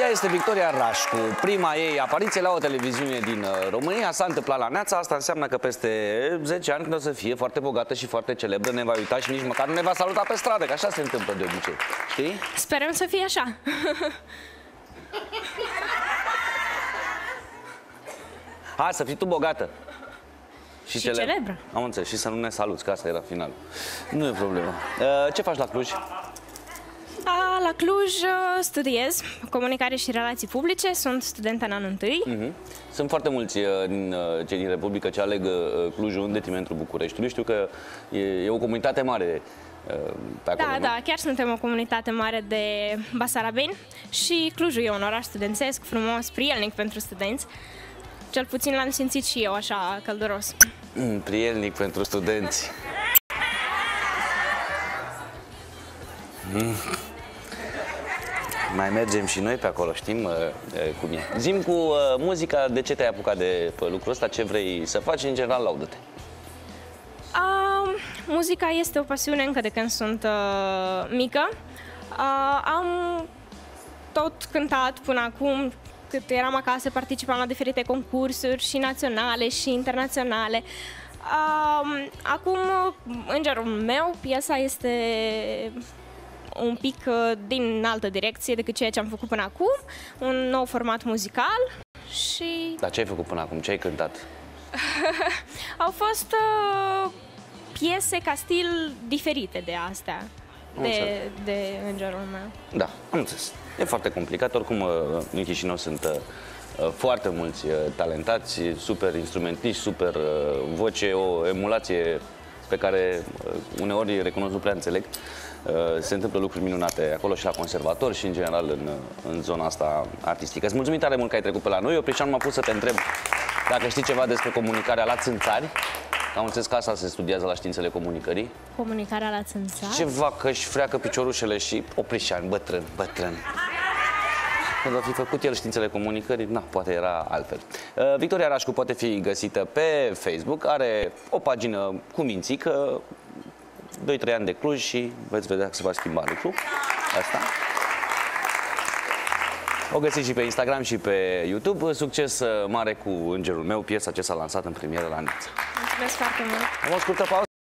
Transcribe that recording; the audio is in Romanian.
Ea este Victoria Rașcu. Prima ei apariție la o televiziune din România s-a întâmplat la Neața. Asta înseamnă că peste 10 ani, când o să fie foarte bogată și foarte celebră, ne va uita și nici măcar nu ne va saluta pe stradă, că așa se întâmplă de obicei. Știi? Sperăm să fie așa. Hai să fii tu bogată. Și celebră. Am înțeles. Și să nu ne saluți, că asta era final. Nu e problemă. Ce faci la Cluj? La Cluj studiez comunicare și relații publice, sunt studentă în anul 1. Sunt foarte mulți din cei din Republică ce aleg Clujul în detrimentul Bucureștiului. Știu că e o comunitate mare pe acolo, da, nu? Chiar suntem o comunitate mare de basarabeni și Clujul e un oraș studențesc, frumos, prielnic pentru studenți. Cel puțin l-am simțit și eu așa călduros. Prielnic pentru studenți. Mai mergem și noi pe acolo, știm cum e. Zi-mi cu muzica, de ce te-ai apucat de lucrul ăsta, ce vrei să faci, în general, laudă-te. Muzica este o pasiune încă de când sunt mică. Am tot cântat până acum, cât eram acasă, participam la diferite concursuri și naționale și internaționale. Acum, Îngerul meu, piesa este un pic din altă direcție decât ceea ce am făcut până acum, un nou format muzical și... Dar ce ai făcut până acum? Ce ai cântat? Au fost piese ca stil diferite de astea, de Îngerul meu. Da, am înțeles. E foarte complicat, oricum în Chișinău sunt foarte mulți talentați, super instrumentiști, super voce, o emulație pe care uneori recunosc, nu prea înțeleg. Se întâmplă lucruri minunate acolo și la conservator și în general în zona asta artistică. Îți mulțumim tare mult că ai trecut pe la noi. Oprișan m-a pus să te întreb dacă știi ceva despre comunicarea la țânțari. Am înțeles că asta se studiază la științele comunicării. Comunicarea la țânțari? Ceva că își freacă piciorușele și Oprișan, bătrân, bătrân. Când a fi făcut el științele comunicării, na, poate era altfel. Victoria Rașcu poate fi găsită pe Facebook, are o pagină cu mințică, 2-3 ani de Cluj și veți vedea că se va schimba lucru. Asta. O găsiți și pe Instagram și pe YouTube. Succes mare cu Îngerul meu, piesa ce s-a lansat în premieră la Neața. Mulțumesc foarte mult!